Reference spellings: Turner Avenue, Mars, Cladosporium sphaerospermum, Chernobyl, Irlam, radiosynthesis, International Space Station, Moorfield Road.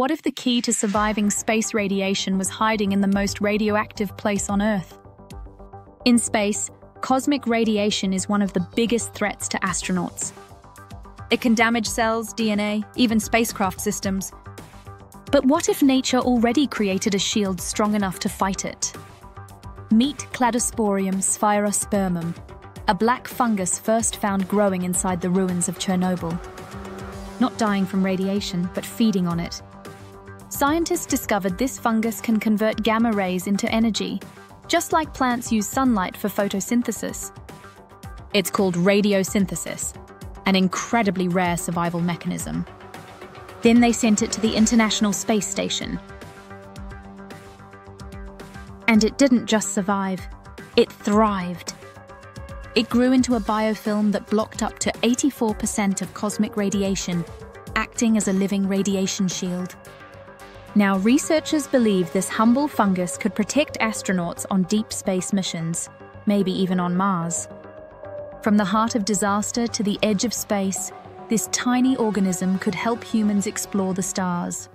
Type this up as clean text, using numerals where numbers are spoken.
What if the key to surviving space radiation was hiding in the most radioactive place on Earth? In space, cosmic radiation is one of the biggest threats to astronauts. It can damage cells, DNA, even spacecraft systems. But what if nature already created a shield strong enough to fight it? Meet Cladosporium sphaerospermum, a black fungus first found growing inside the ruins of Chernobyl. Not dying from radiation, but feeding on it. Scientists discovered this fungus can convert gamma rays into energy, just like plants use sunlight for photosynthesis. It's called radiosynthesis, an incredibly rare survival mechanism. Then they sent it to the International Space Station. And it didn't just survive, it thrived. It grew into a biofilm that blocked up to 84% of cosmic radiation, acting as a living radiation shield. Now, researchers believe this humble fungus could protect astronauts on deep space missions, maybe even on Mars. From the heart of disaster to the edge of space, this tiny organism could help humans explore the stars.